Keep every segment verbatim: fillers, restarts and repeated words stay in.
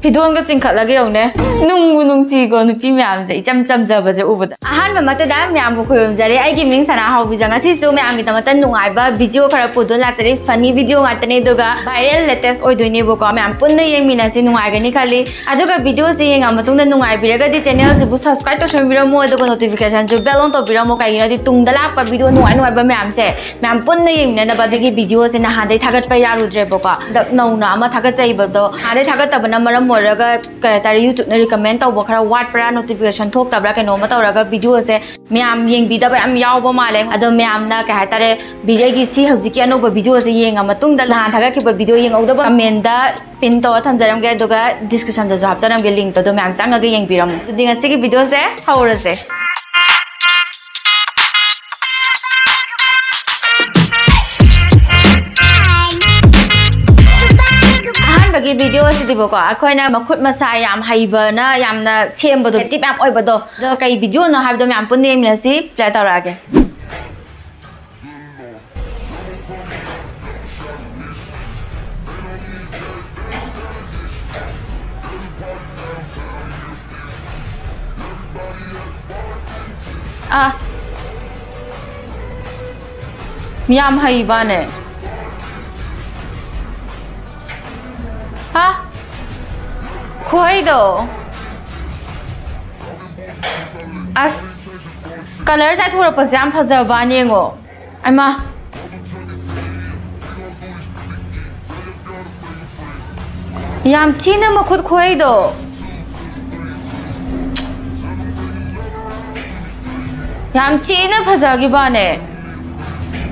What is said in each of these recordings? Pidon ga jingkat la ge yong ne. Nung nung si go nupi myam je. Jam jam ja ba je u ba. Ahan ma mate da myam bu khoyom jare. Ai gi ming sana haw bi janga si jo myam gi ta matan nungai ba video khara pudon la jare funny video ngat ne do ga. Viral latest oi do ne bo ko myam pun ne yeng mina si nungai ga ni khali. Aduga video si yeng amatung da nungai bi ra ga di channel se bu subscribe to sham bi ra mo do notification jo bell on to bi ra mo kai ra di tung da la pa video nungai nungai ba myam se. Myam pun ne yeng na ba de gi video se na ha dei thagat pa ya ru jre bo ka. Nau na ma thagat chai ba do. Ha dei thagat ta ba na maram mo YouTube recommend notification video se video pin to thamjaram ge doga discussion da job jaram ge link to do mam changa ge yeng biram dinga se ge video se hawra se bagi video se dibo ko akhoi na makhut masa yam haiba na yam na sem bodo tip app oi bodo do kai video no haib do mam pun ne mila si play ta ra ge Ah, miam hai bane. Ah, khoi do. As color jai thora pajam phajar bane ngo. Aima. Yam china ma khud khoi do. Yam china phajagi bane.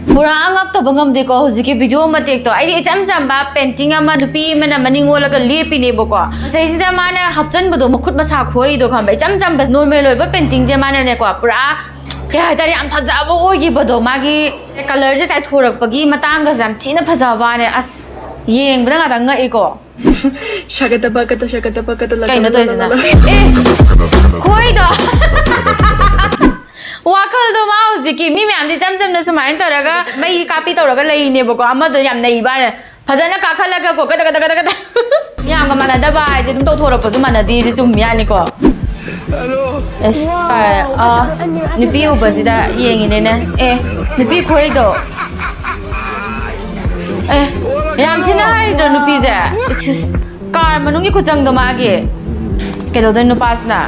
Pura angak to bangam de ko hujiki video matek to. Ai cham cham ba painting ama dupi mana maning wala ga lepi ne boko. Sai sida mana hapchan bodo mukhut masa khoi do kham cham cham bas normal ba painting je mana ne ko pura ke haitari am phajabo ogi bodo magi color je chai thorak pagi matang ga jam china phajaba ne as yeng bada ga nga eko. Shagata ba kata shagata ba kata la. Kai na to jina. Eh khoi do. Wakal do mau ziki mi myam di jam jam na sumain taraga mai copy taraga lai ne boko amma do yam nai ba phajana ka khala ga ko kada kada kada kada myam ga mana da bai je dum to thoro pa ju mana di je jum ya ni ko hello es ah ni bi u ba sida yeng ne ne eh ni bi khoi do eh yam thina hai do nu bi ja car manung gi khujang do ma gi ke do do nu pas na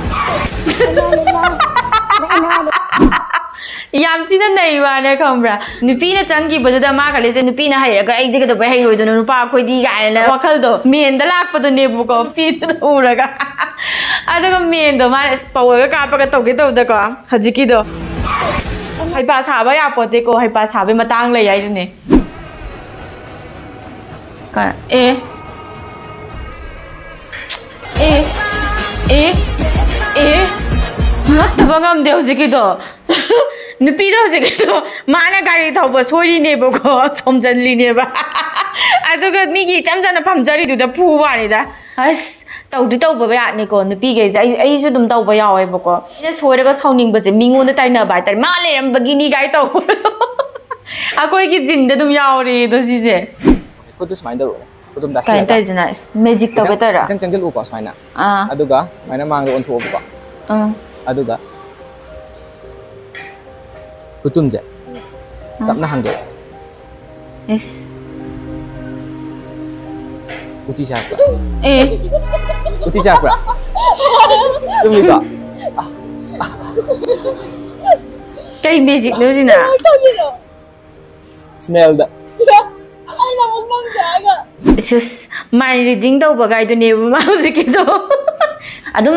Yam china naiwa ne khambra nupina changi bajada ma khale je nupina hairaga ai diga to bai hairoi do nupa khoi di ga na wakal do men da lakpa do nebu ko pi do uraga adaga men do ma spawaga ka pa ka toge to da ko hajiki do hai pa saba ya pote ko hai pa sabe matang lai ai ne ka eh eh eh eh not the bangam de hajiki do Nupi do se to mana gari thau ba soi ne bo ko thomjan li ne ba aduga mi gi cham chana pham jari du da phu ba ni da as tau du tau ba ya ni ko nupi ge ai ai su dum tau ba ya ai bo ko ne soi ra ga sauning ba je mingon da tai na ba tai ma le ram ba gi ni gai tau a koi gi jin da dum ya ore do si je ko dus mai da ro ko dum da sai tai jina magic tau ga ta ra chang chang lu ko sai na a aduga mai na mang ro on thu ba a aduga Kutumja. Tapna hando. Yes. Uti chakra. Eh. Uti chakra. Sumi ba. Kay magic no jina. Smell da. Ay na mong lang daga. Sus, my reading daw bagay do ne ma music do. Adum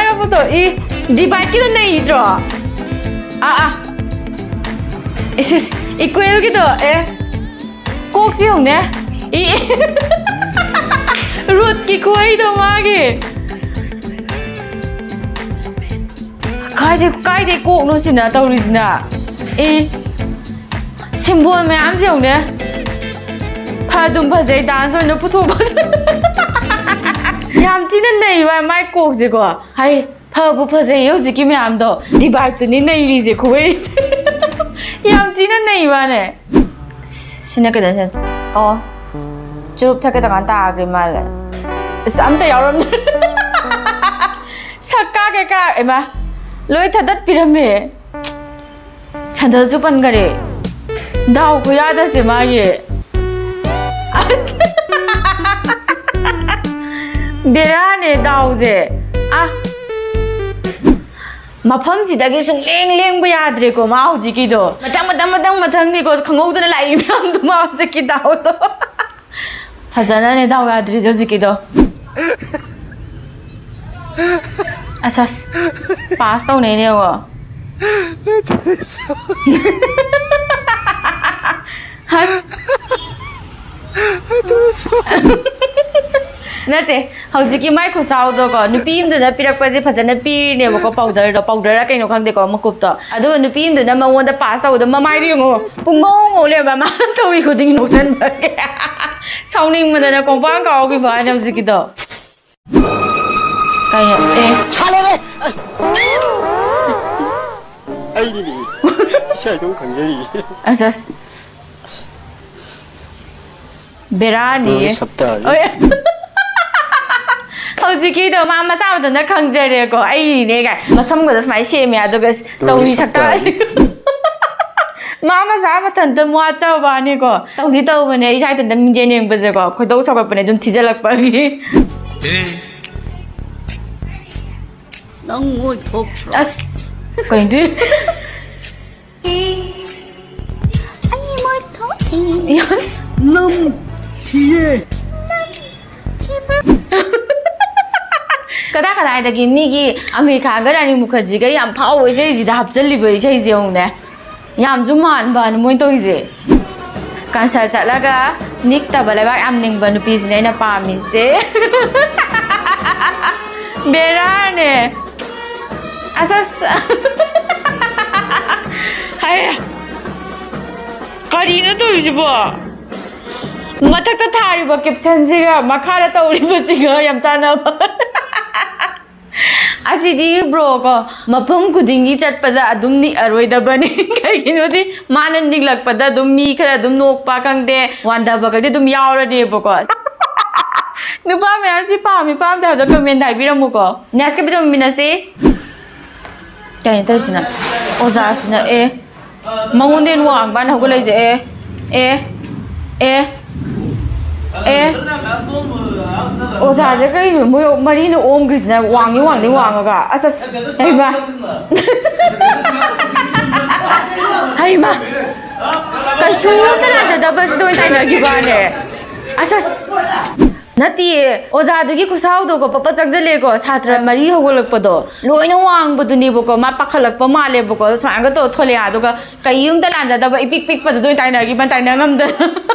이 네 밝기도 내 이죠. 아아. 이스 입고 여기도 에 꼭지 없네. 이 루트 코이도 마기. 가이드 가이드 꼭 놓으시나 떠오르시나. 이 신부함에 암시 없네. 파돈 파제 단선을 보통 봐. 얌 찌는데 이와 말고 지고 아이 파부 파제 여기 김에 암도 네 발도 니네 일이지 고에 얌 찌는데 이와네 신나게 다시 어 졸업 타게 다간 다 그리 말래 쌈대 여러분 사까게가 에마 로이 타다 피라미 산다 주반가리 나오고 야다지 마이 베라네 다우제 아 마펌지다게 숑랭랭 부야드리고 마우지기도 마탕마탕마탕 마탕니고 강호우드는 라이면 도마우지기 다우도 바자나네 다우야드리 저지기도 아사스 파스타 오네네고 됐어 하스 됐어 Nate, how did you make us out of the Nupim the Napira Padipas and a pin, never go powder, the powder, I can't come the Comacupta. I don't Nupim the number one the pasta with the Mamadio, Pungo, Oleva Manto, we could in Luxembourg. Sounding with a compound of Zikido. I said, Berani. Housekeeper, mama, sao tụi nó không chơi được cô? Ai này cái mà xong rồi phải xe mẹ tụi cái tàu đi chặt tay. Mama sao mà thằng tụi mua cho bà này cô? Tàu đi tàu bên này, trai thằng tụi mình chơi nhiều bây giờ cô, cô đâu sao cái bên này chúng thi chơi lạc bạc gì? Nóng ngồi thuốc. À, còn gì? Anh ngồi thuốc thì. Yes. Lâm thiê. 그다 그다 이게 미기 아메리카 가라니 무카지가 얌 파워 이제지다 합절리버 이제지 용네 얌 좀만 반 모인도 이제 간사 잘라가 닉타 발레바 암닝 바누 비즈네나 파미세 베라네 아사스 하야 거리는도 이제 봐 마탁도 타리버 캡션지가 마카라 떠오리버지가 얌 짜나 봐 Asidi bro ko mapam kudingi chatpada adum ni aroida bani kai kinodi manan niglak pada dum mi khara dum nok pa kangde wanda bagade dum yaura de boko Nupa me asi pa mi pam da da comment dai biramu ko Neska bidum minase Kai ta sina Oza sina e Mangunden wang ban hogolai je e e e Eh, oh, that's a very marine own Greece. Wang, you want you want to go. I said, hey, ma. Hey, ma. I should have the best doing that. You want it. I said, Nati, Ozadu Kusaudo, Papa Zaglego, Satra, Maria Wolopodo, Luino Wang, Budunibuko, Mapakala, Pomale, Boko, Sangato, Toliadoga, Kayum the Landa, the big pick, but doing Tina, given Tina.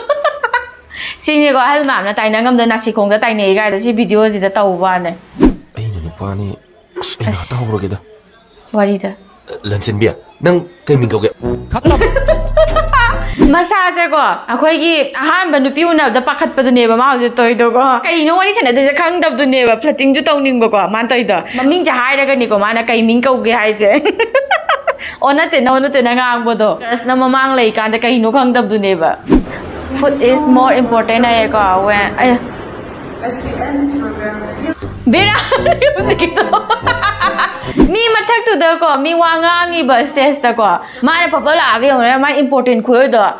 신이가 할 마음나 다이나 감도 낚시 공도 다이네 이가 다시 비디오지다 따오바네. 에이는 오빠니. 에이나 따오르게다. 와리다. 런친비야. 난 게임인 거게. 갔다. 마사제고. 아 거기 한 번도 비우나다 바깥바도 네바 마우제 떠이도고. 게이노 원이 전에도 강답도 네바 플래팅주 떠오는 거고. 만떠이다. 민자 하이라가니고 마나 게임인 거게 하이제. 오나테 나오나테 나가 안 보도. 그래서 나 마망 레이간데 게이노 강답도 네바. Food is more important. I go when I. Bera, music. Me matak to the go. Me wangangi bus test the go. My papa lagi orang my important kuih dah.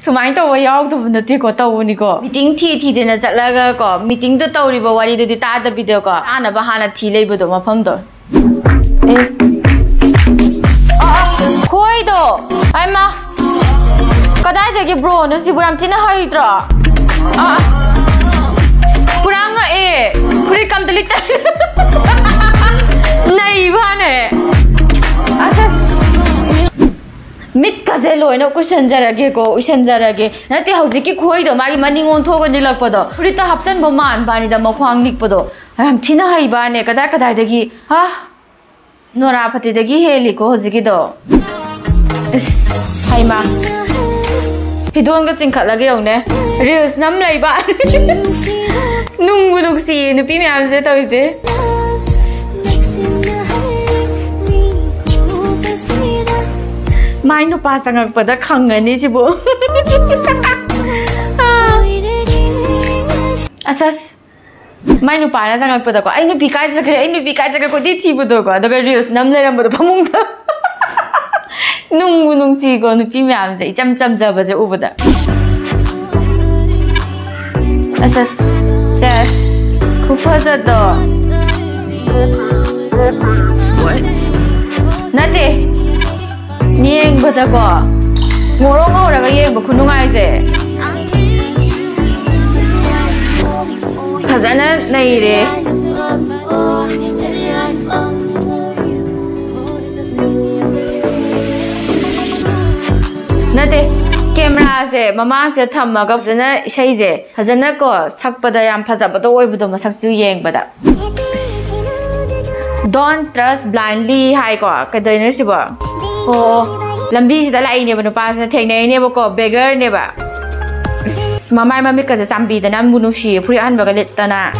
So my tu wayang tu nanti ko tahu ni ko. Meeting ti ti dina jatlaga ko. Meeting tu tahu riba wali tu di tada video ko. Anak bahana ti leh bodoh macam tu. Eh, kuih tu. Ay ma. Kadai dek bro, nasi buayam cina hari tra. Ah, puranga eh, puri kam telik ter. divane. Asas mit kazelo eno kushanjarage ko ushanjarage. Nati hauziki khoi do magi maningon thogo nilak podo. Purita hapsan boman bani da mokhang nik podo. Ham thina hai bane kada kada degi ha nora phati degi heli ko hauziki do. Is hai ma. Pidon ga chingkhat lage yone. Reels nam lai ba. Nung buluk si nupi me amze tawise. Mind pa sangak pa da khangani sibo. Asas. Mind pa na sangak pa da ko. Ay nupi kai sakre, ay nupi kai sakre ko di chibo do ko. Daga reels nam lai ram ba do pamung da. Nung nung si ko nupi me amze cham cham ja ba je uboda. Asas. Asas. Kupasa do. What? Nate. Nieng butako, Moromo ragaye bukunungaise. Kazana naire. Nate, camera se, Mamma se tamaga zana shaize. Hazanako, Sakpadayam Pazabato, Oibudoma Saksu Yang Bada. Don't trust blindly, Haiko, Kadainasiba. Oh, Lambis the line never pass and take never go beggar never. Mamma Mamika the Sambi, the Namunushi, pre unbagalitana.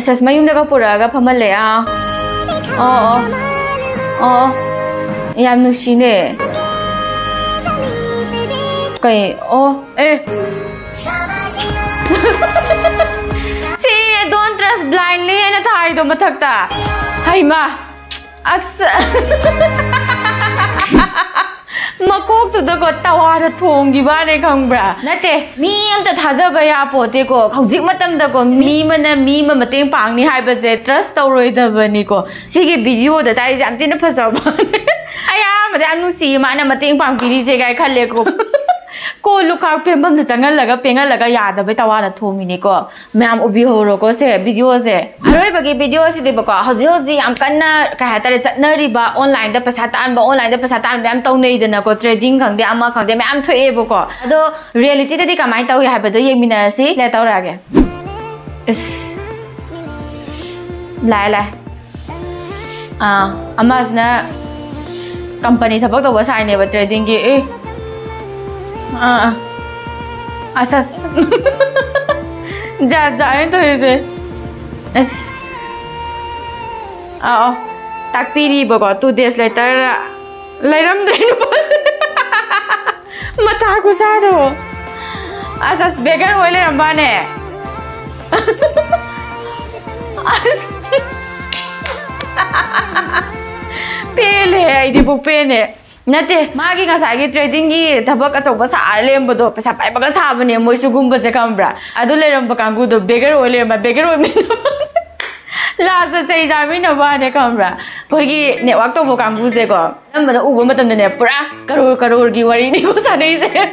Says Mayunda Kapuraga Pamalea. Oh, oh, Yanushine. Okay, oh, eh. Don't trust blindly and a tie do matakta. Hai ma. As Makok to the got tawara tongi bane kangbra. Nate, me and the Hazabaya potego. Hauzimatam the go, me mana, me mamatin pangni hyperze, trust the roid of Nico. She gave video that I am dinner person. I am the Anusi, mana matin pangi, I call. Ko lookout pembam the jungle laga penga laga yada betawana tominiko. Mam ubihoroko se, video se. Haroibagi video se de baka, Hazozi, Amkana, Kahata, Nariba, online the Pasatan, but online the Pasatan, Bam Tone, the Nako trading, the Amaka, the Mam to Eboko. Though reality the Kamata we have a Yemina see, let our again. Lila Ah, Amazna company Tabata was I never trading eh. Uh, Asas Jazz, I ain't it. Yes. Oh, Takpiri Bogo, two days later, Leram Drain was Matacusado Asas beggar Willer and Bane Pele, I did pupene. Nate, maging as I get trading ye, Tabaka was Ireland, but Pesa Paga's Haven, Moisugumba the Cambra. I do let him become good, beggar, or my beggar women. Lassa says I'm in a one a Cambra. Poggy, Newakto Bocanguzego. Number the Ubumatan the Nepra, Karu Karu Givari, Nicosanese.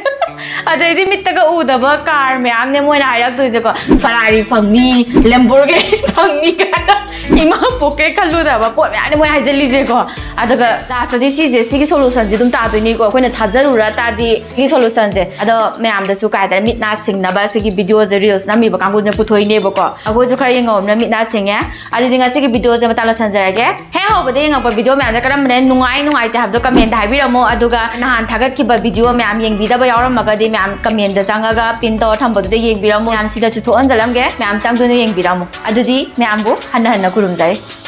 I didn't meet the Uda, but car, me, I'm the one I have to go. Ferrari, Pangni, Lamborghini, Pangnica. Imam poke kaluda, but what I had a lizego. At the last of this is six solutions, you don't have to go when it's Hazarura, Tadi, his solutions. Other ma'am the Sukai, the midnight sing, Nabasiki videos, the reels, Nami, but I'm going to put away Neboko. I go to carrying home, the midnight sing, eh? I didn't see videos of Talasan Zerga. Hey, over the thing of a video, man, the current man, no, I know I have to comment. I will more Aduga and Tagaki, but video, ma'am, Yang Vida by our Magadi, ma'am, command the Zangaga, Pinto, Tambo, the Yang Biramo, and Sida to Onzalange, ma'am, Sangu Yang Biramo. Adudi, ma'am, Hanahana. Kurumzai